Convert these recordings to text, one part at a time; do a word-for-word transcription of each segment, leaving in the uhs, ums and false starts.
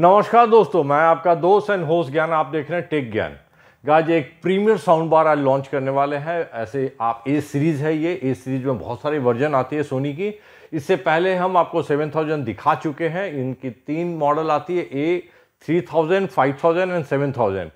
नमस्कार दोस्तों, मैं आपका दोस्त एंड होस्ट ज्ञान। आप देख रहे हैं टेक ज्ञान गाज। एक प्रीमियर साउंड बार आज लॉन्च करने वाले हैं। ऐसे आप ए सीरीज़ है, ये ए सीरीज़ में बहुत सारी वर्जन आती है सोनी की। इससे पहले हम आपको सेवन थाउज़ेंड दिखा चुके हैं। इनकी तीन मॉडल आती है, A three thousand, five thousand and seven thousand.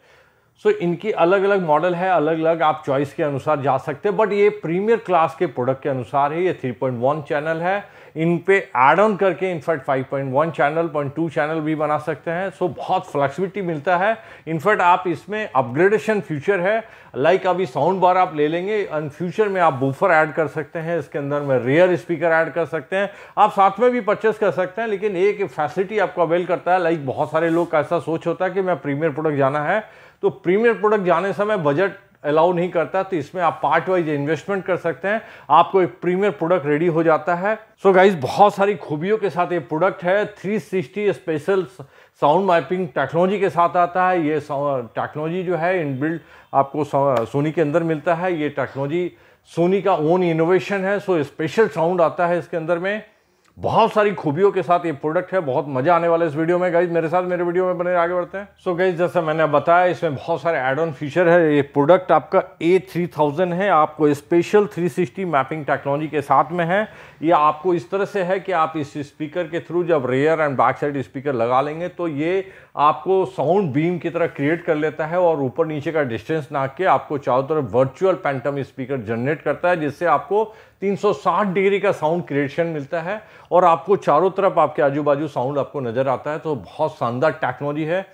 So so, इनकी अलग अलग मॉडल है, अलग अलग आप चॉइस के अनुसार जा सकते हैं। बट ये प्रीमियर क्लास के प्रोडक्ट के अनुसार है। ये थ्री पॉइंट वन चैनल है, इन पे एड ऑन करके in fact five point one channel, point two channel भी बना सकते हैं। सो so, बहुत फ्लेक्सिबिलिटी मिलता है। इनफैक्ट आप इसमें अपग्रेडेशन फ्यूचर है, लाइक like अभी साउंड बार आप ले लेंगे एंड फ्यूचर में आप बूफर ऐड कर सकते हैं, इसके अंदर में रियर स्पीकर ऐड कर सकते हैं, आप साथ में भी परचेस कर सकते हैं। लेकिन एक फैसिलिटी आपको अवेल करता है, लाइक like बहुत सारे लोग का ऐसा सोच होता है कि मैं प्रीमियर प्रोडक्ट जाना है तो प्रीमियर प्रोडक्ट जाने समय बजट अलाउ नहीं करता, तो इसमें आप पार्ट वाइज इन्वेस्टमेंट कर सकते हैं, आपको एक प्रीमियर प्रोडक्ट रेडी हो जाता है। सो so गाइज, बहुत सारी खूबियों के साथ ये प्रोडक्ट है। Three sixty special sound mapping technology के साथ आता है। ये टेक्नोलॉजी जो है इनबिल्ट आपको सोनी के अंदर मिलता है। ये टेक्नोलॉजी सोनी का ओन इनोवेशन है। सो so स्पेशल साउंड आता है इसके अंदर में। बहुत सारी खूबियों के साथ ये प्रोडक्ट है, बहुत मजा आने वाला है इस वीडियो में। गाइज मेरे साथ मेरे वीडियो में बने आगे बढ़ते हैं। सो so गाइज, जैसा मैंने बताया इसमें बहुत सारे ऐड ऑन फीचर है। ये प्रोडक्ट आपका ए थ्री थाउज़ेंड है, आपको special three sixty mapping technology के साथ में है। ये आपको इस तरह से है कि आप इस स्पीकर के थ्रू जब rear and back side speaker लगा लेंगे तो ये आपको साउंड बीम की तरह क्रिएट कर लेता है और ऊपर नीचे का डिस्टेंस ना के आपको चारों तरफ वर्चुअल पैंटम स्पीकर जनरेट करता है, जिससे आपको तीन सौ साठ डिग्री का साउंड क्रिएशन मिलता है और आपको चारों तरफ आपके आजू बाजू साउंड आपको नज़र आता है। तो बहुत शानदार टेक्नोलॉजी है।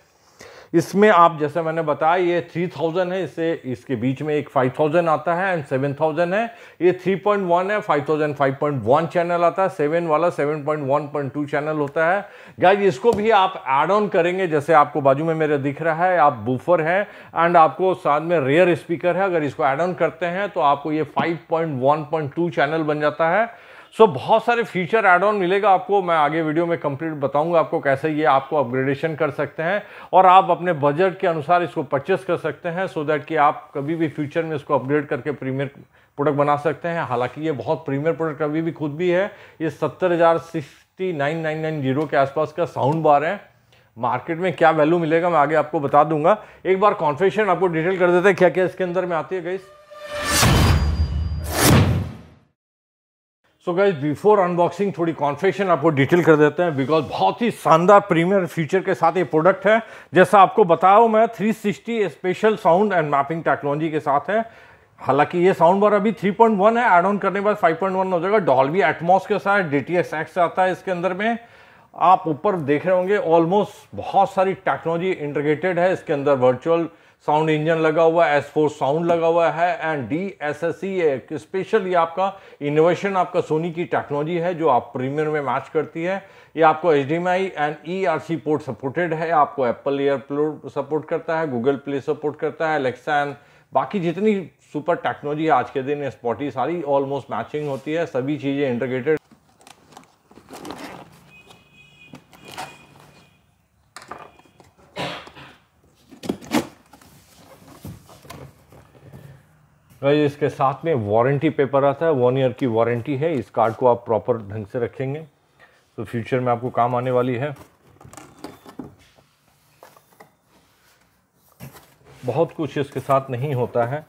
इसमें आप जैसे मैंने बताया ये थ्री थाउज़ेंड है, इससे इसके बीच में एक फाइव थाउज़ेंड आता है एंड सेवन थाउज़ेंड है। ये थ्री पॉइंट वन है, five thousand five point one channel आता है, सेवन वाला seven point one point two channel होता है। गाइज इसको भी आप ऐड ऑन करेंगे, जैसे आपको बाजू में मेरे दिख रहा है, आप बूफर है एंड आपको साथ में रेयर स्पीकर है। अगर इसको ऐड ऑन करते हैं तो आपको ये five point one point two channel बन जाता है। सो so, बहुत सारे फीचर ऐड ऑन मिलेगा आपको। मैं आगे वीडियो में कंप्लीट बताऊंगा आपको कैसे ये आपको अपग्रेडेशन कर सकते हैं और आप अपने बजट के अनुसार इसको परचेस कर सकते हैं, सो so दैट कि आप कभी भी फ्यूचर में इसको अपग्रेड करके प्रीमियर प्रोडक्ट बना सकते हैं। हालांकि ये बहुत प्रीमियर प्रोडक्ट अभी भी खुद भी है। ये सत्तर हज़ार sixty nine nine nine zero के आसपास का साउंड बार है। मार्केट में क्या वैल्यू मिलेगा मैं आगे आपको बता दूंगा। एक बार कॉन्फिगरेशन आपको डिटेल कर देते हैं क्या क्या इसके अंदर में आती है guys. So guys, before unboxing थोड़ी कॉन्फेशन आपको डिटेल कर देते हैं, बिकॉज बहुत ही शानदार प्रीमियर फीचर के साथ ये प्रोडक्ट है। जैसा आपको बताया मैं three sixty special sound and mapping technology के साथ है। हालांकि ये साउंड बार अभी थ्री पॉइंट वन है, ऐड ऑन करने के बाद फाइव पॉइंट वन हो जाएगा। डॉल्बी एटमॉस के साथ डी टी एक्स आता है इसके अंदर में। आप ऊपर देख रहे होंगे ऑलमोस्ट बहुत सारी टेक्नोलॉजी इंटीग्रेटेड है इसके अंदर। वर्चुअल साउंड इंजन लगा हुआ है, एस फोर साउंड लगा हुआ है एंड डी एस एस एक स्पेशल ये आपका इनोवेशन आपका सोनी की टेक्नोलॉजी है जो आप प्रीमियर में मैच करती है। ये आपको H D M I and E R C port supported है, आपको एप्पल एयरप्ले सपोर्ट करता है, गूगल प्ले सपोर्ट करता है, एलेक्सा एंड बाकी जितनी सुपर टेक्नोलॉजी है आज के दिन स्पॉटी सारी ऑलमोस्ट मैचिंग होती है, सभी चीज़ें इंटीग्रेटेड। गाइस इसके साथ में वारंटी पेपर आता है, वन ईयर की वारंटी है। इस कार्ड को आप प्रॉपर ढंग से रखेंगे तो फ्यूचर में आपको काम आने वाली है। बहुत कुछ इसके साथ नहीं होता है।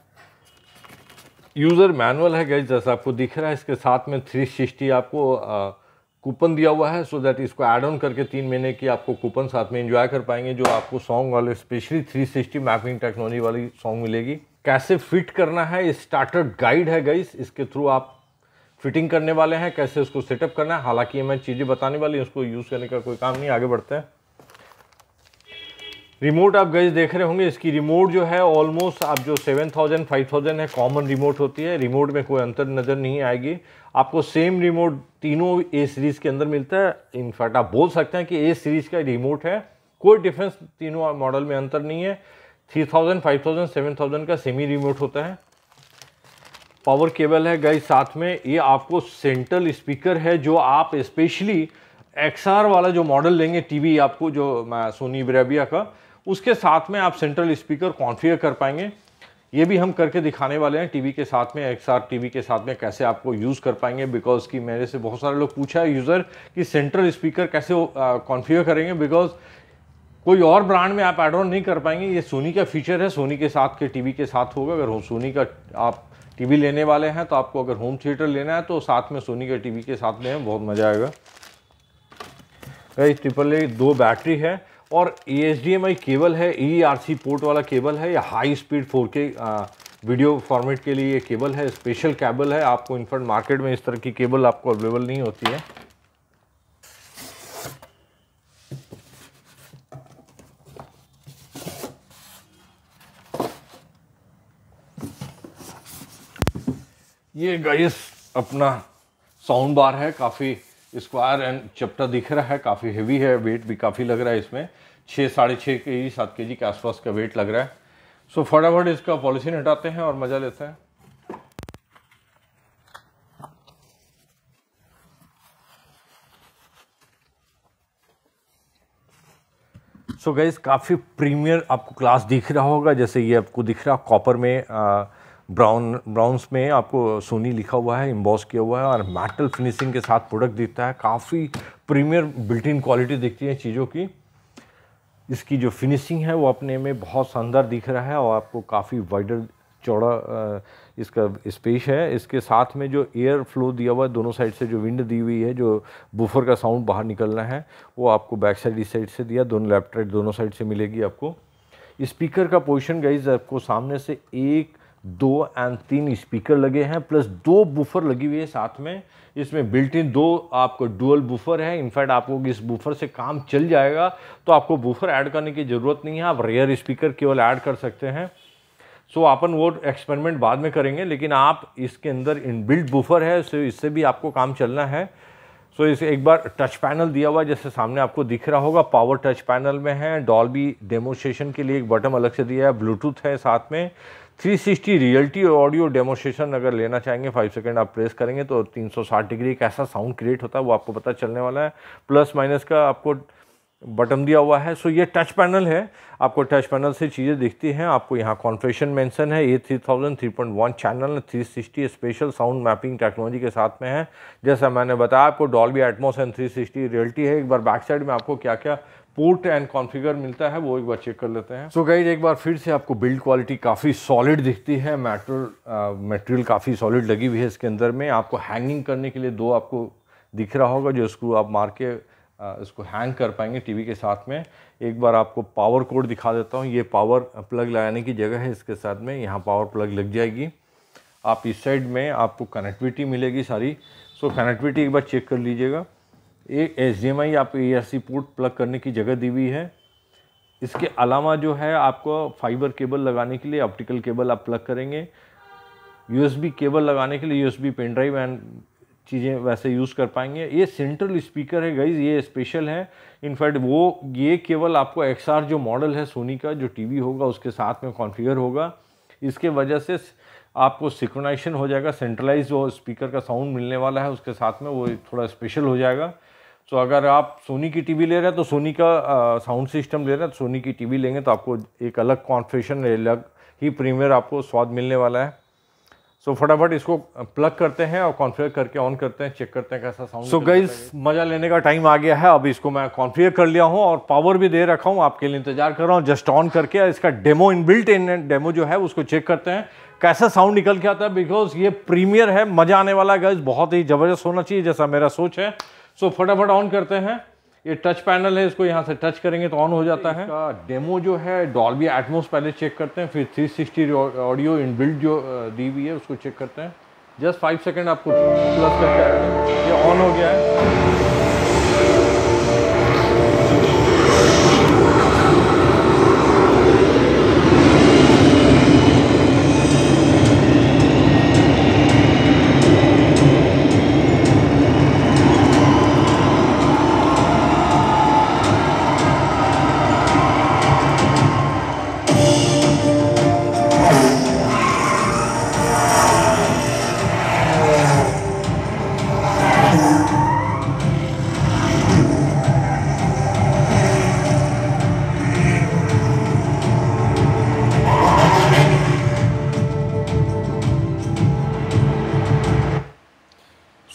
यूज़र मैनुअल है गाइस, जैसा आपको दिख रहा है। इसके साथ में थ्री सिक्सटी आपको आ, कूपन दिया हुआ है, सो so दैट इसको ऐड ऑन करके तीन महीने की आपको कूपन साथ में एंजॉय कर पाएंगे, जो आपको सॉन्ग वाले specially three sixty mapping technology वाली सॉन्ग मिलेगी। कैसे फिट करना है स्टार्टर गाइड है गाइस, इसके थ्रू आप फिटिंग करने वाले हैं, कैसे उसको सेटअप करना है। हालांकि ये मैं चीज़ें बताने वाली हूँ, उसको यूज़ करने का कोई काम नहीं। आगे बढ़ते हैं। रिमोट आप गाइस देख रहे होंगे, इसकी रिमोट जो है ऑलमोस्ट आप जो सेवन थाउज़ेंड फाइव थाउज़ेंड है कॉमन रिमोट होती है, रिमोट में कोई अंतर नज़र नहीं आएगी आपको। सेम रिमोट तीनों ए सीरीज़ के अंदर मिलता है। इनफैक्ट आप बोल सकते हैं कि ए सीरीज़ का रिमोट है, कोई डिफरेंस तीनों मॉडल में अंतर नहीं है। Three thousand five thousand seven thousand का सेमी रिमोट होता है। पावर केबल है गाइस साथ में। ये आपको सेंट्रल स्पीकर है जो आप स्पेशली एक्स आर वाला जो मॉडल लेंगे टीवी आपको जो सोनी ब्रेविया का, उसके साथ में आप सेंट्रल स्पीकर कॉन्फिगर कर पाएंगे। ये भी हम करके दिखाने वाले हैं टीवी के साथ में, एक्स आर टीवी के साथ में कैसे आपको यूज़ कर पाएंगे। बिकॉज कि मेरे से बहुत सारे लोग पूछा है यूज़र कि सेंट्रल स्पीकर कैसे कॉन्फिगर करेंगे, बिकॉज कोई और ब्रांड में आप ऐड ऑन नहीं कर पाएंगे। ये सोनी का फीचर है, सोनी के साथ के टीवी के साथ होगा। अगर हो सोनी का आप टीवी लेने वाले हैं तो आपको अगर होम थिएटर लेना है तो साथ में सोनी के टीवी के साथ लें, बहुत मज़ा आएगा। गाइस ट्रिपल ए दो बैटरी है और H D M I cable है, ई आर सी पोर्ट वाला केबल है। या high speed four K video format के लिए ये केबल है, स्पेशल केबल है। आपको इनफर्ट मार्केट में इस तरह की केबल आपको अवेलेबल नहीं होती है। ये गाइस अपना साउंड बार है, काफ़ी स्क्वायर एंड चपटा दिख रहा है, काफ़ी हेवी है, वेट भी काफ़ी लग रहा है इसमें, छः साढ़े छः के जी सात के जी के आसपास का वेट लग रहा है। सो फटाफट इसका पॉलिथीन हटाते हैं और मज़ा लेते हैं। सो गाइस काफ़ी प्रीमियर आपको क्लास दिख रहा होगा, जैसे ये आपको दिख रहा कॉपर में आ, ब्राउन ब्राउन्स में आपको सोनी लिखा हुआ है, एम्बॉस किया हुआ है और मेटल फिनिशिंग के साथ प्रोडक्ट दिखता है। काफ़ी प्रीमियर बिल्ट इन क्वालिटी दिखती है चीज़ों की। इसकी जो फिनिशिंग है वो अपने में बहुत शानदार दिख रहा है और आपको काफ़ी वाइडर चौड़ा इसका स्पेस है। इसके साथ में जो एयर फ्लो दिया हुआ है, दोनों साइड से जो विंड दी हुई है, जो बूफर का साउंड बाहर निकलना है वो आपको बैक साइड इस साइड से दिया, दोनों लेफ्ट राइट दोनों साइड से मिलेगी आपको। स्पीकर का पोजिशन गाइज आपको सामने से एक दो एंड तीन स्पीकर लगे हैं, प्लस दो बूफर लगी हुई है साथ में। इसमें बिल्ट इन दो आपको डुअल बूफर है। इनफैक्ट आपको इस बूफर से काम चल जाएगा तो आपको बूफर ऐड करने की ज़रूरत नहीं है, आप रेयर स्पीकर केवल ऐड कर सकते हैं। सो अपन वो एक्सपेरिमेंट बाद में करेंगे, लेकिन आप इसके अंदर इनबिल्ट बूफर है, सो इससे भी आपको काम चलना है। सो इसे एक बार टच पैनल दिया हुआ है, जैसे सामने आपको दिख रहा होगा, पावर टच पैनल में है। डॉल्बी डेमोस्ट्रेशन के लिए एक बटन अलग से दिया है, ब्लूटूथ है साथ में। Three sixty reality audio demonstration अगर लेना चाहेंगे, फाइव सेकेंड आप प्रेस करेंगे तो तीन सौ साठ डिग्री एक ऐसा साउंड क्रिएट होता है, वो आपको पता चलने वाला है। प्लस माइनस का आपको बटन दिया हुआ है। सो ये टच पैनल है, आपको टच पैनल से चीज़ें दिखती हैं। आपको यहाँ कॉन्फ्रेशन मेंशन है, A three thousand three point one channel three sixty special sound mapping technology के साथ में है। जैसा मैंने बताया आपको Dolby Atmos and three sixty reality है। एक बार बैक साइड में आपको क्या क्या पोर्ट एंड कॉन्फ़िगर मिलता है वो एक बार चेक कर लेते हैं। सो so गाइस एक बार फिर से आपको बिल्ड क्वालिटी काफ़ी सॉलिड दिखती है, मेटल मटेरियल काफ़ी सॉलिड लगी हुई है इसके अंदर में। आपको हैंगिंग करने के लिए दो आपको दिख रहा होगा, जो स्क्रू आप मार के आ, इसको हैंग कर पाएंगे टीवी के साथ में। एक बार आपको पावर कोड दिखा देता हूँ। ये पावर प्लग लगाने की जगह है, इसके साथ में यहाँ पावर प्लग लग जाएगी। आप इस साइड में आपको कनेक्टिविटी मिलेगी सारी। सो so, कनेक्टिविटी एक बार चेक कर लीजिएगा। एक एच डी एम आई आप E R C port plug करने की जगह दी हुई है। इसके अलावा जो है आपको फाइबर केबल लगाने के लिए ऑप्टिकल केबल आप प्लग करेंगे। यू एस बी केबल लगाने के लिए U S B pen drive and चीज़ें वैसे यूज़ कर पाएंगे। ये सेंट्रल स्पीकर है गाइज, ये स्पेशल है। इनफैक्ट वो ये केवल आपको एक्स आर जो मॉडल है सोनी का जो टीवी होगा उसके साथ में कॉन्फ़िगर होगा। इसके वजह से आपको सिंक्रोनाइजेशन हो जाएगा, सेंट्रलाइज वो स्पीकर का साउंड मिलने वाला है उसके साथ में, वो थोड़ा स्पेशल हो जाएगा। सो so, अगर आप सोनी की टीवी ले रहे हैं तो सोनी का साउंड सिस्टम ले रहे हैं तो सोनी की टीवी लेंगे तो आपको एक अलग कॉन्फ्रेशन, अलग ही प्रीमियर आपको स्वाद मिलने वाला है। सो so, फटाफट इसको प्लग करते हैं और कॉन्फ़िगर करके ऑन करते हैं, चेक करते हैं कैसा साउंड। सो गाइस मज़ा लेने का टाइम आ गया है। अब इसको मैं कॉन्फ़िगर कर लिया हूँ और पावर भी दे रखा हूँ, आपके लिए इंतजार कर रहा हूँ। जस्ट ऑन करके इसका डेमो इनबिल्ट इन डेमो जो है उसको चेक करते हैं कैसा साउंड निकल के आता है, बिकॉज ये प्रीमियर है, मज़ा आने वाला है गाइस, बहुत ही ज़बरदस्त होना चाहिए जैसा मेरा सोच है। सो so, फटाफट ऑन करते हैं। ये टच पैनल है, इसको यहाँ से टच करेंगे तो ऑन हो जाता है। डेमो जो है डॉल्बी एटमॉस पहले चेक करते हैं, फिर थ्री सिक्सटी ऑडियो इनबिल्ट जो दी हुई है उसको चेक करते हैं। जस्ट फाइव सेकेंड आपको प्लस करके आएगा, ये ऑन हो गया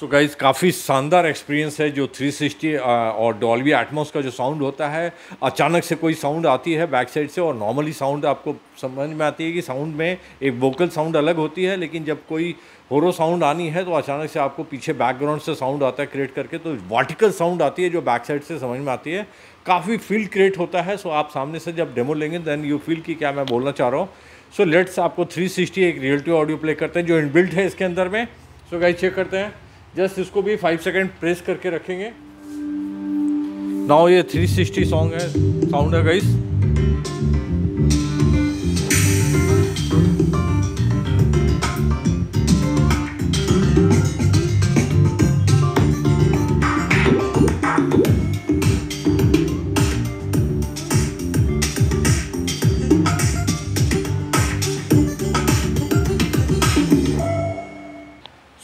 सो गाइज काफ़ी शानदार एक्सपीरियंस है जो थ्री सिक्सटी और डॉल्बी एटमॉस का जो साउंड होता है। अचानक से कोई साउंड आती है बैक साइड से और नॉर्मली साउंड आपको समझ में आती है कि साउंड में एक वोकल साउंड अलग होती है, लेकिन जब कोई होरो साउंड आनी है तो अचानक से आपको पीछे बैकग्राउंड से साउंड आता है क्रिएट करके, तो वर्टिकल साउंड आती है जो बैक साइड से समझ में आती है, काफ़ी फील क्रिएट होता है। सो so, आप सामने से जब डेमो लेंगे देन यू फील कि क्या मैं बोलना चाह रहा हूँ। सो so, लेट्स आपको थ्री सिक्सटी एक रियलिटी ऑडियो प्ले करते हैं जो इनबिल्ट है इसके अंदर में। सो so, गाइस चेक करते हैं, जस्ट इसको भी फाइव सेकेंड प्रेस करके रखेंगे। नाउ ये थ्री सिक्सटी सॉन्ग है, साउंड है guys.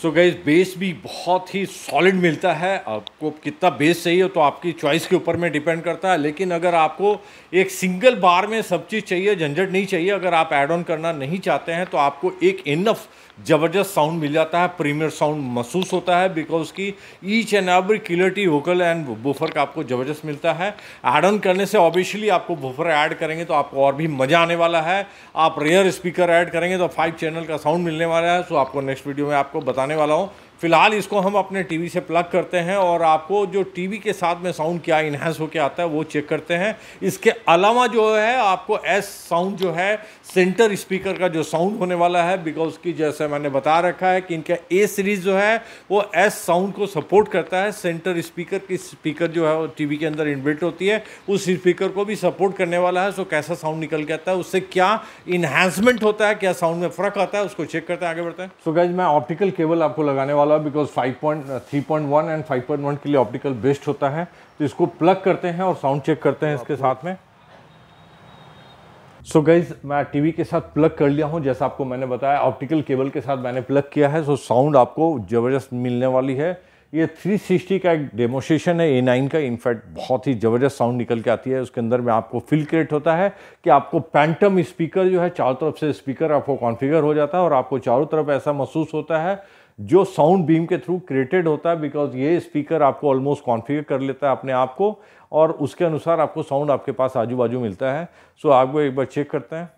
So so guys bass भी बहुत ही सॉलिड मिलता है। आपको कितना बेस चाहिए तो आपकी चॉइस के ऊपर में डिपेंड करता है, लेकिन अगर आपको एक सिंगल बार में सब चीज़ चाहिए, झंझट नहीं चाहिए, अगर आप ऐड ऑन करना नहीं चाहते हैं तो आपको एक इनफ ज़बरदस्त साउंड मिल जाता है, प्रीमियर साउंड महसूस होता है बिकॉज की each and every clarity vocal and buffer का आपको ज़बरदस्त मिलता है। ऐड ऑन करने से ऑब्वियसली आपको बफर ऐड करेंगे तो आपको और भी मज़ा आने वाला है। आप रेयर स्पीकर ऐड करेंगे तो फाइव चैनल का साउंड मिलने वाला है। सो आपको नेक्स्ट वीडियो में आपको बताने वाला हूँ। फिलहाल इसको हम अपने टीवी से प्लग करते हैं और आपको जो टीवी के साथ में साउंड क्या इन्हांस होकर आता है वो चेक करते हैं। इसके अलावा जो है आपको एस साउंड जो है सेंटर स्पीकर का जो साउंड होने वाला है, बिकॉज कि जैसे मैंने बता रखा है कि इनका ए सीरीज़ जो है वो एस साउंड को सपोर्ट करता है। सेंटर स्पीकर की स्पीकर जो है वो टीवी के अंदर इनबिल्ट होती है, उस स्पीकर को भी सपोर्ट करने वाला है। सो कैसा साउंड निकल के आता है, उससे क्या इन्हांसमेंट होता है, क्या साउंड में फ़र्क आता है, उसको चेक करते हैं, आगे बढ़ते हैं। सो गाइस मैं ऑप्टिकल केबल आपको लगाने वाला because five point three point one and five point one के लिए ऑप्टिकल बेस्ट होता है। तो इसको प्लग करते हैं और साउंड चेक करते हैं इसके साथ में। सो so गाइज मैं टीवी के साथ प्लग कर लिया हूं, जैसा आपको मैंने बताया ऑप्टिकल केबल के साथ मैंने प्लग किया है। सो so साउंड आपको जबरदस्त मिलने वाली है। ये थ्री सिक्सटी का एक डेमोस्ट्रेशन है ए नाइन का, इनफैक्ट बहुत ही ज़बरदस्त साउंड निकल के आती है। उसके अंदर में आपको फील क्रिएट होता है कि आपको पैंटम स्पीकर जो है चारों तरफ से स्पीकर आपको कॉन्फिगर हो जाता है और आपको चारों तरफ ऐसा महसूस होता है जो साउंड बीम के थ्रू क्रिएटेड होता है, बिकॉज ये स्पीकर आपको ऑलमोस्ट कॉन्फ़िगर कर लेता है अपने आप को और उसके अनुसार आपको साउंड आपके पास आजू बाजू मिलता है। सो so, आपको एक बार चेक करते हैं।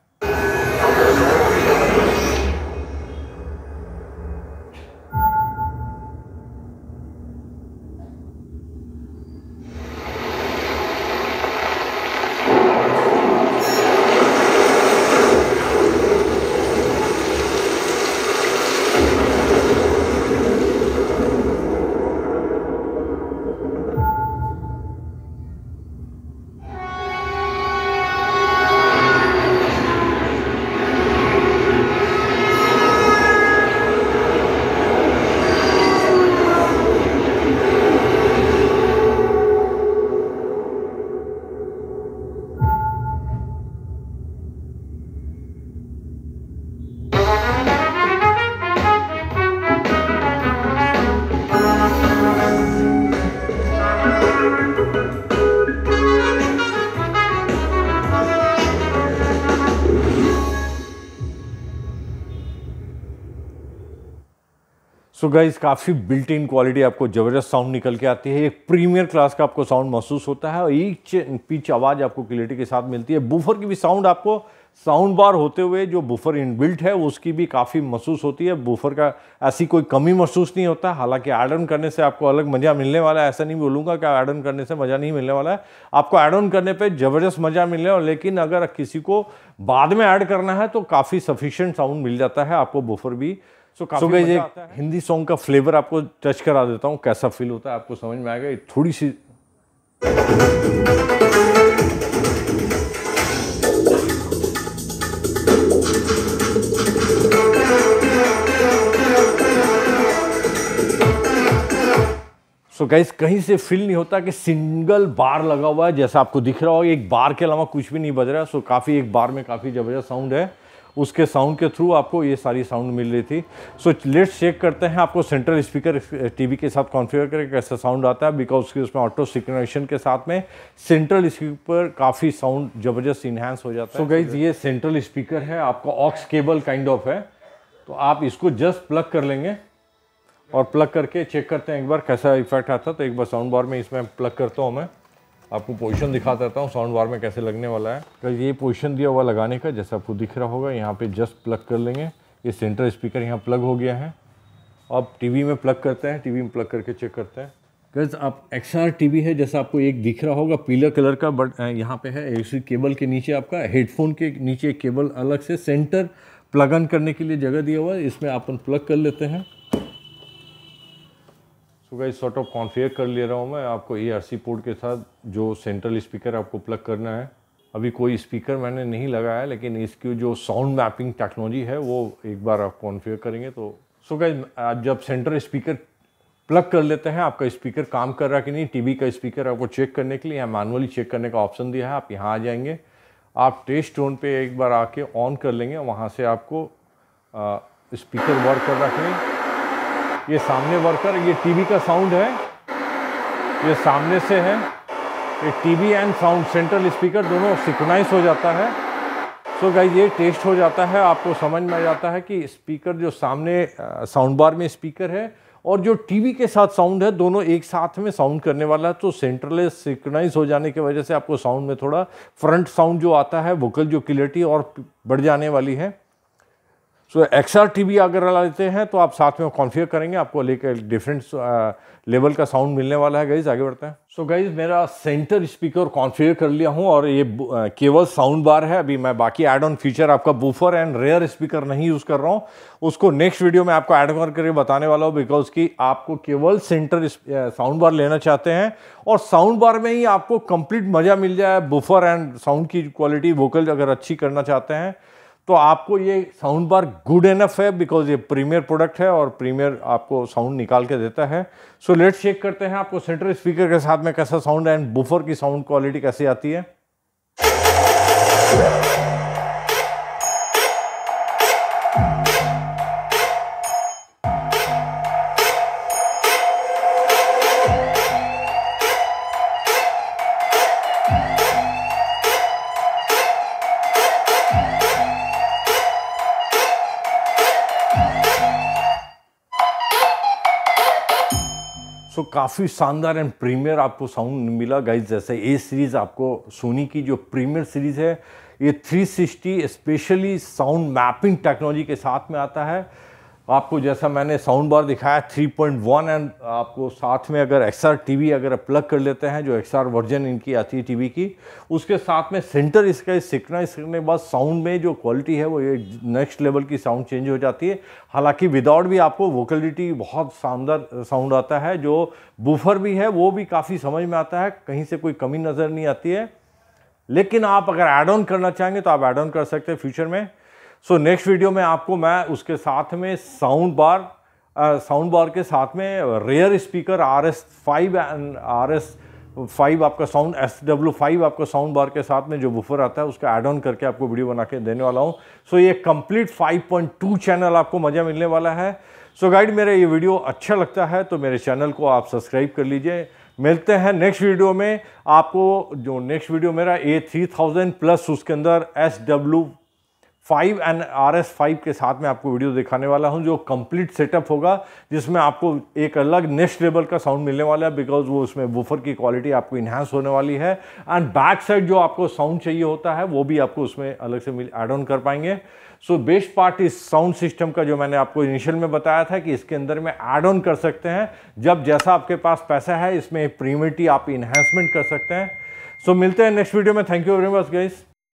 सो so गाइज काफ़ी बिल्ट इन क्वालिटी आपको ज़बरदस्त साउंड निकल के आती है। एक प्रीमियर क्लास का आपको साउंड महसूस होता है और एक पिच आवाज़ आपको क्लियरिटी के साथ मिलती है। बूफर की भी साउंड आपको साउंड बार होते हुए जो बूफर इनबिल्ट है उसकी भी काफ़ी महसूस होती है। बूफर का ऐसी कोई कमी महसूस नहीं होता। हालांकि ऐड ऑन करने से आपको अलग मज़ा मिलने वाला है, ऐसा नहीं बोलूँगा कि ऐड ऑन करने से मज़ा नहीं मिलने वाला है, आपको ऐड ऑन करने पे ज़बरदस्त मज़ा मिलने वाला, लेकिन अगर किसी को बाद में ऐड करना है तो काफ़ी सफिशेंट साउंड मिल जाता है आपको बूफर भी। सो so, so, गाइस एक हिंदी सॉन्ग का फ्लेवर आपको टच करा देता हूँ, कैसा फील होता है आपको समझ में आएगा। थोड़ी सी सो so गाइस कहीं से फील नहीं होता कि सिंगल बार लगा हुआ है, जैसा आपको दिख रहा हो एक बार के अलावा कुछ भी नहीं बज रहा है। सो so, काफ़ी एक बार में काफ़ी ज़बरदस्त साउंड है, उसके साउंड के थ्रू आपको ये सारी साउंड मिल रही थी। सो लेट्स चेक करते हैं आपको सेंट्रल स्पीकर टीवी के साथ कॉन्फ़िगर करके कैसा साउंड आता है, बिकॉज कि उसमें ऑटो सिंक्रोनाइजेशन के साथ में सेंट्रल स्पीकर काफ़ी साउंड ज़बरदस्त इन्हांस हो जाता है। सो गाइज ये सेंट्रल स्पीकर है, आपका ऑक्स केबल काइंड ऑफ है, तो आप इसको जस्ट प्लग कर लेंगे और प्लग करके चेक करते हैं एक बार कैसा इफेक्ट आता है। तो एक बार साउंड बार में इसमें प्लग करता हूँ, मैं आपको पोजीशन दिखा देता हूँ साउंड बार में कैसे लगने वाला है। तो ये पोजीशन दिया हुआ लगाने का, जैसा आपको दिख रहा होगा यहाँ पे जस्ट प्लग कर लेंगे। ये सेंटर स्पीकर यहाँ प्लग हो गया है। अब टीवी में प्लग करते हैं, टीवी में प्लग करके चेक करते हैं। गैस आप एक्सआर टीवी है, जैसा आपको एक दिख रहा होगा पीला कलर का, बट यहाँ पे है एसी केबल के नीचे आपका हेडफोन के नीचे एक केबल अलग से सेंटर प्लग इन करने के लिए जगह दिया हुआ है, इसमें अपन प्लग कर लेते हैं। तो गाइस सॉर्ट ऑफ कॉन्फिगर कर ले रहा हूँ मैं आपको ईआरसी पोर्ट के साथ जो सेंट्रल स्पीकर आपको प्लग करना है। अभी कोई स्पीकर मैंने नहीं लगाया, लेकिन इसकी जो साउंड मैपिंग टेक्नोलॉजी है वो एक बार आप कॉन्फिगर करेंगे। तो सो गाइस आज जब सेंट्रल स्पीकर प्लग कर लेते हैं, आपका स्पीकर काम कर रहा है कि नहीं। टीवी का स्पीकर आपको चेक करने के लिए यहाँ मैनुअली चेक करने का ऑप्शन दिया है, आप यहाँ आ जाएंगे, आप टेस्ट टोन पर एक बार आके ऑन कर लेंगे, वहाँ से आपको स्पीकर वर्क कर रखेंगे। ये सामने वर्कर, ये टीवी का साउंड है, ये सामने से है, ये TV and sound central speaker दोनों सिंक्रोनाइज हो जाता है। सो so गाइस ये टेस्ट हो जाता है, आपको समझ में आ जाता है कि स्पीकर जो सामने साउंड बार में स्पीकर है और जो टीवी के साथ साउंड है दोनों एक साथ में साउंड करने वाला है। तो सेंट्रल सिंक्रोनाइज हो जाने की वजह से आपको साउंड में थोड़ा फ्रंट साउंड जो आता है वोकल जो क्लियरिटी और बढ़ जाने वाली है। सो एक्सआर टीवी अगर लेते हैं तो आप साथ में कॉन्फिगर करेंगे, आपको लेकर डिफरेंट लेवल का साउंड मिलने वाला है। गाइज आगे बढ़ते हैं। सो so गाइज मेरा सेंटर स्पीकर कॉन्फिगर कर लिया हूं और ये केवल साउंड बार है। अभी मैं बाकी ऐड ऑन फीचर आपका बूफर एंड रेयर स्पीकर नहीं यूज़ कर रहा हूं, उसको नेक्स्ट वीडियो में आपको ऐड ऑन करके बताने वाला हूं, बिकॉज कि आपको केवल सेंटर साउंड बार लेना चाहते हैं और साउंड बार में ही आपको कंप्लीट मज़ा मिल जाए। बूफर एंड साउंड की क्वालिटी वोकल अगर अच्छी करना चाहते हैं तो आपको ये साउंड बार गुड एनफ है, बिकॉज ये प्रीमियर प्रोडक्ट है और प्रीमियर आपको साउंड निकाल के देता है। सो लेट्स चेक करते हैं आपको सेंट्रल स्पीकर के साथ में कैसा साउंड एंड बूफर की साउंड क्वालिटी कैसी आती है। सो so, काफ़ी शानदार एंड प्रीमियर आपको साउंड मिला गाइज। जैसे ए सीरीज़ आपको सोनी की जो प्रीमियर सीरीज़ है ये three sixty specially sound mapping technology के साथ में आता है। आपको जैसा मैंने साउंड बार दिखाया थ्री पॉइंट वन एंड आपको साथ में अगर एक्सआर टीवी अगर प्लग कर लेते हैं, जो एक्सआर वर्जन इनकी आती है टीवी की, उसके साथ में सेंटर इसका सिंक्रोनाइज करने के बाद साउंड में जो क्वालिटी है वो ये नेक्स्ट लेवल की साउंड चेंज हो जाती है। हालांकि विदाउट भी आपको वोकलिटी बहुत शानदार साउंड आता है, जो बूफर भी है वो भी काफ़ी समझ में आता है, कहीं से कोई कमी नज़र नहीं आती है। लेकिन आप अगर ऐड ऑन करना चाहेंगे तो आप ऐड ऑन कर सकते हैं फ्यूचर में। सो नेक्स्ट वीडियो में आपको मैं उसके साथ में साउंड बार साउंड बार के साथ में rear speaker R S five and R S five आपका साउंड एस डब्ल्यू फाइव आपका साउंड बार के साथ में जो बूफर आता है उसका ऐड ऑन करके आपको वीडियो बना के देने वाला हूँ। सो so, ये complete five point two channel आपको मज़ा मिलने वाला है। सो so, गाइड मेरा ये वीडियो अच्छा लगता है तो मेरे चैनल को आप सब्सक्राइब कर लीजिए। मिलते हैं नेक्स्ट वीडियो में। आपको जो नेक्स्ट वीडियो मेरा ए थ्री थाउजेंड प्लस उसके अंदर S W five and R S five के साथ में आपको वीडियो दिखाने वाला हूं, जो कंप्लीट सेटअप होगा, जिसमें आपको एक अलग नेक्स्ट लेवल का साउंड मिलने वाला है, बिकॉज वो उसमें वूफर की क्वालिटी आपको इन्हांस होने वाली है एंड बैक साइड जो आपको साउंड चाहिए होता है वो भी आपको उसमें अलग से ऐड ऑन कर पाएंगे। सो बेस्ट पार्ट इस साउंड सिस्टम का जो मैंने आपको इनिशियल में बताया था कि इसके अंदर में ऐड ऑन कर सकते हैं जब जैसा आपके पास पैसा है, इसमें प्रीमियरिटी आप इन्हांसमेंट कर सकते हैं। सो so, मिलते हैं नेक्स्ट वीडियो में। Thank you very much guys.